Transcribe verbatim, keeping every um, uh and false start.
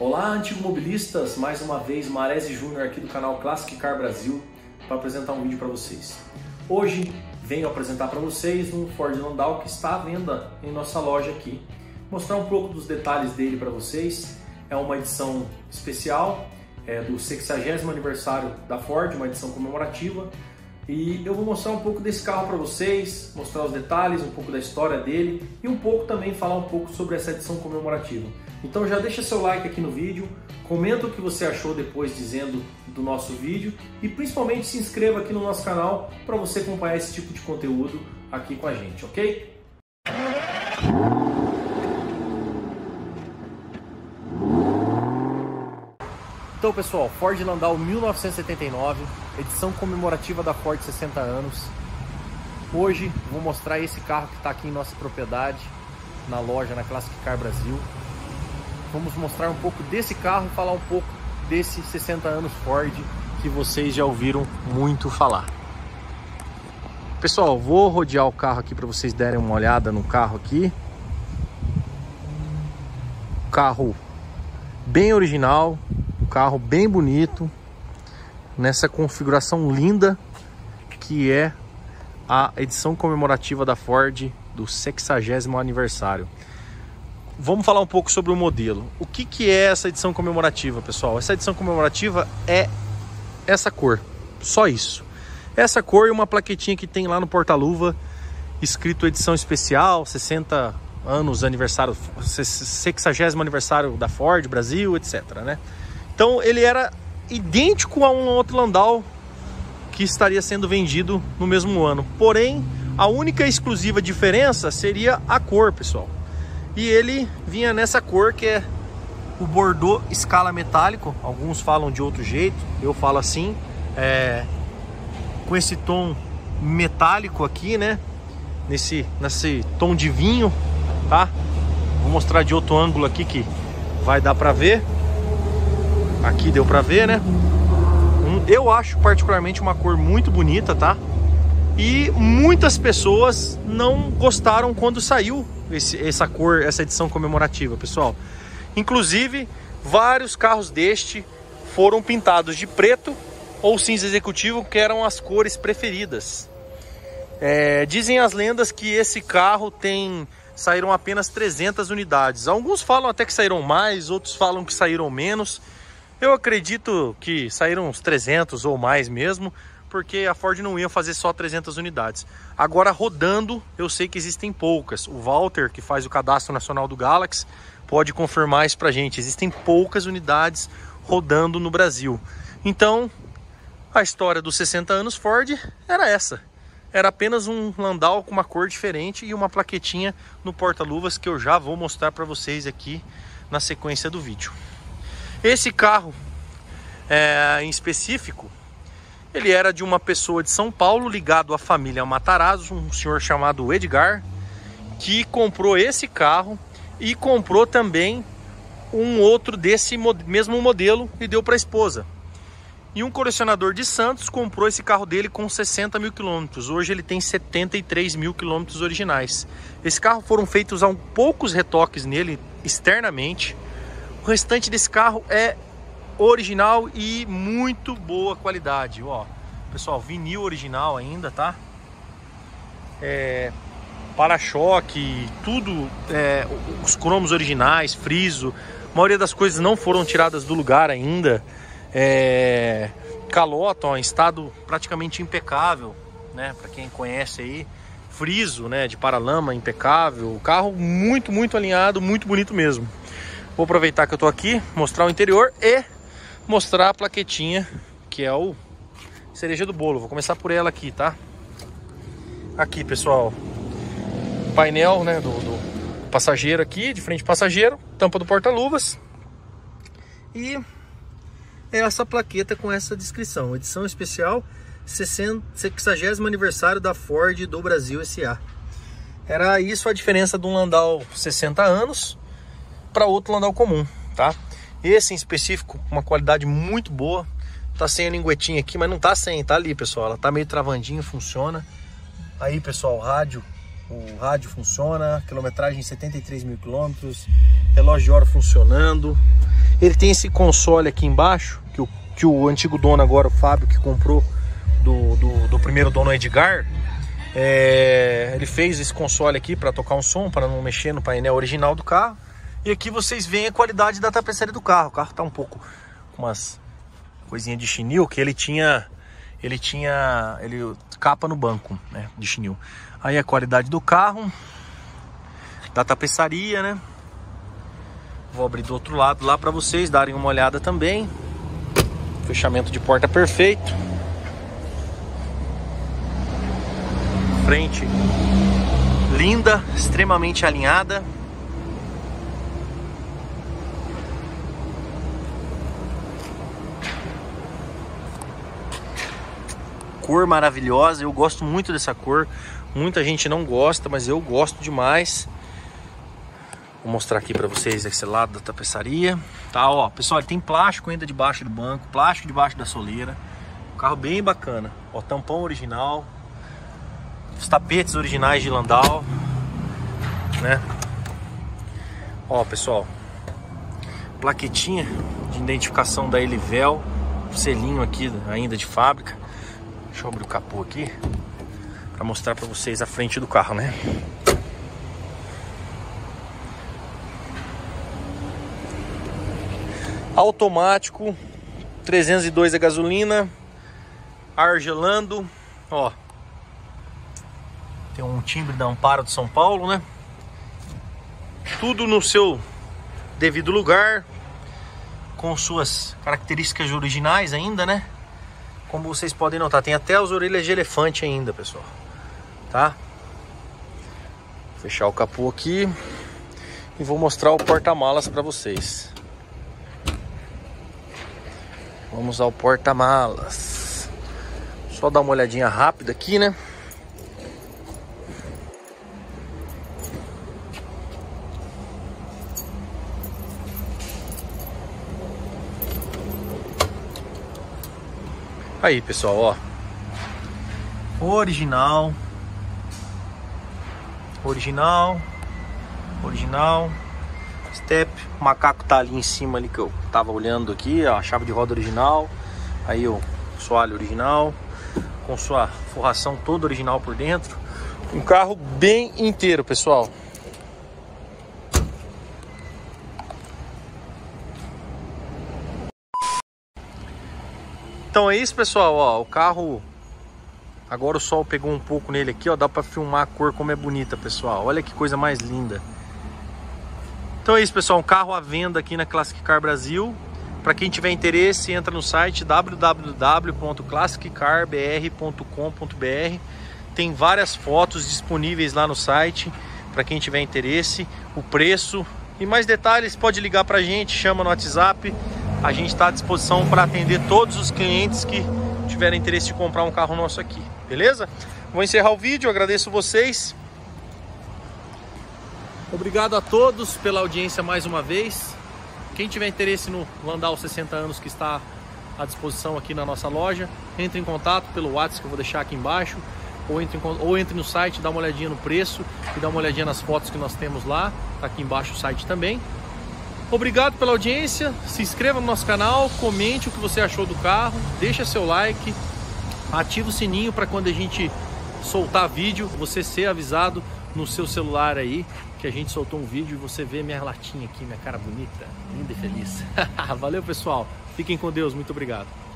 Olá, antigomobilistas! Mais uma vez, Mareze Júnior aqui do canal Classic Car Brasil para apresentar um vídeo para vocês. Hoje venho apresentar para vocês um Ford Landau que está à venda em nossa loja aqui. Mostrar um pouco dos detalhes dele para vocês. É uma edição especial, é do sexagésimo aniversário da Ford, uma edição comemorativa. E eu vou mostrar um pouco desse carro para vocês, mostrar os detalhes, um pouco da história dele e um pouco também falar um pouco sobre essa edição comemorativa. Então já deixa seu like aqui no vídeo, comenta o que você achou depois dizendo do nosso vídeo e principalmente se inscreva aqui no nosso canal para você acompanhar esse tipo de conteúdo aqui com a gente, ok? Então pessoal, Ford Landau mil novecentos e setenta e nove, edição comemorativa da Ford sessenta anos. Hoje vou mostrar esse carro que está aqui em nossa propriedade, na loja, na Classic Car Brasil. Vamos mostrar um pouco desse carro e falar um pouco desse sessenta anos Ford que vocês já ouviram muito falar. Pessoal, vou rodear o carro aqui para vocês derem uma olhada no carro aqui. Carro bem original, um carro bem bonito, nessa configuração linda que é a edição comemorativa da Ford do sexagésimo aniversário. Vamos falar um pouco sobre o modelo. O que que é essa edição comemorativa, pessoal? Essa edição comemorativa é essa cor, só isso. Essa cor e uma plaquetinha que tem lá no porta-luva escrito edição especial, sessenta anos, aniversário, sexagésimo aniversário da Ford Brasil, etcétera, né? Então ele era idêntico a um outro Landau que estaria sendo vendido no mesmo ano. Porém, a única exclusiva diferença seria a cor, pessoal. E ele vinha nessa cor que é o bordô escala metálico. Alguns falam de outro jeito, eu falo assim, é, com esse tom metálico aqui, né? Nesse, nesse tom de vinho, tá? Vou mostrar de outro ângulo aqui que vai dar pra ver. Aqui deu pra ver, né? Eu acho particularmente uma cor muito bonita, tá? E muitas pessoas não gostaram quando saiu esse, essa cor, essa edição comemorativa, pessoal. Inclusive, vários carros deste foram pintados de preto ou cinza executivo, que eram as cores preferidas. É, dizem as lendas que esse carro tem... saíram apenas trezentas unidades. Alguns falam até que saíram mais, outros falam que saíram menos. Eu acredito que saíram uns trezentos ou mais mesmo, porque a Ford não ia fazer só trezentas unidades. Agora rodando, eu sei que existem poucas. O Walter, que faz o cadastro nacional do Galaxy, pode confirmar isso pra gente. Existem poucas unidades rodando no Brasil. Então, a história dos sessenta anos Ford era essa. Era apenas um Landau com uma cor diferente e uma plaquetinha no porta-luvas que eu já vou mostrar para vocês aqui na sequência do vídeo. Esse carro, é, em específico, ele era de uma pessoa de São Paulo ligado à família Matarazzo, um senhor chamado Edgar, que comprou esse carro e comprou também um outro desse mesmo modelo e deu para a esposa. E um colecionador de Santos comprou esse carro dele com sessenta mil quilômetros. Hoje ele tem setenta e três mil quilômetros originais. Esse carro foram feitos há um poucos retoques nele externamente. O restante desse carro é original e muito boa qualidade. Ó, pessoal, vinil original ainda, tá? É, para-choque, tudo, é, os cromos originais, friso. A maioria das coisas não foram tiradas do lugar ainda. É, calota, ó, em estado praticamente impecável, né? Para quem conhece aí, friso, né? De paralama impecável, o carro muito, muito alinhado, muito bonito mesmo. Vou aproveitar que eu tô aqui, mostrar o interior e mostrar a plaquetinha que é o cereja do bolo. Vou começar por ela aqui, tá? Aqui, pessoal, painel, né? Do, do passageiro aqui, de frente passageiro, tampa do porta-luvas e é essa plaqueta com essa descrição: edição especial sexagésimo aniversário da Ford do Brasil S A. Era isso a diferença de um Landau sessenta anos para outro Landau comum, tá? Esse em específico, uma qualidade muito boa. Tá sem a linguetinha aqui, mas não tá sem, tá ali, pessoal. Ela tá meio travandinha, funciona. Aí, pessoal, rádio o rádio funciona, quilometragem setenta e três mil quilômetros, relógio de hora funcionando. Ele tem esse console aqui embaixo, que o, que o antigo dono agora, o Fábio, que comprou do, do, do primeiro dono Edgar, é, ele fez esse console aqui para tocar um som, para não mexer no painel original do carro. E aqui vocês veem a qualidade da tapeçaria do carro. O carro tá um pouco com umas coisinhas de chinil, que ele tinha... ele tinha ele capa no banco, né, de chinil. Aí a qualidade do carro, da tapeçaria, né? Vou abrir do outro lado lá para vocês darem uma olhada também. Fechamento de porta perfeito. Frente linda, extremamente alinhada. Cor maravilhosa, eu gosto muito dessa cor. Muita gente não gosta, mas eu gosto demais. Vou mostrar aqui para vocês esse lado da tapeçaria. Tá, ó, pessoal, tem plástico ainda debaixo do banco, plástico debaixo da soleira. Um carro bem bacana. Ó, tampão original. Os tapetes originais de Landau, né? Ó, pessoal, plaquetinha de identificação da Elivel, selinho aqui ainda de fábrica. Deixa eu abrir o capô aqui para mostrar para vocês a frente do carro, né? Automático, trezentos e dois a gasolina, ar gelando, ó. Tem um timbre da Amparo de São Paulo, né? Tudo no seu devido lugar, com suas características originais ainda, né? Como vocês podem notar, tem até as orelhas de elefante ainda, pessoal. Tá? Vou fechar o capô aqui e vou mostrar o porta-malas para vocês. Vamos ao porta-malas. Só dar uma olhadinha rápida aqui, né? Aí, pessoal, ó, original, original, original, step, o macaco tá ali em cima ali que eu tava olhando aqui, ó, a chave de roda original, aí o soalho original, com sua forração toda original por dentro, um carro bem inteiro, pessoal. Então é isso, pessoal, ó, o carro, agora o sol pegou um pouco nele aqui, ó, dá pra filmar a cor como é bonita, pessoal, olha que coisa mais linda. Então é isso, pessoal, um carro à venda aqui na Classic Car Brasil. Para quem tiver interesse, entra no site w w w ponto classic car b r ponto com ponto b r, tem várias fotos disponíveis lá no site, para quem tiver interesse, o preço e mais detalhes pode ligar pra gente, chama no WhatsApp. A gente está à disposição para atender todos os clientes que tiverem interesse de comprar um carro nosso aqui, beleza? Vou encerrar o vídeo, agradeço vocês. Obrigado a todos pela audiência mais uma vez. Quem tiver interesse no Landau sessenta anos que está à disposição aqui na nossa loja, entre em contato pelo WhatsApp que eu vou deixar aqui embaixo, ou entre, ou entre no site, dá uma olhadinha no preço e dá uma olhadinha nas fotos que nós temos lá, tá aqui embaixo o site também. Obrigado pela audiência, se inscreva no nosso canal, comente o que você achou do carro, deixa seu like, ativa o sininho para quando a gente soltar vídeo, você ser avisado no seu celular aí, que a gente soltou um vídeo e você vê minha latinha aqui, minha cara bonita, linda e feliz. Valeu, pessoal, fiquem com Deus, muito obrigado.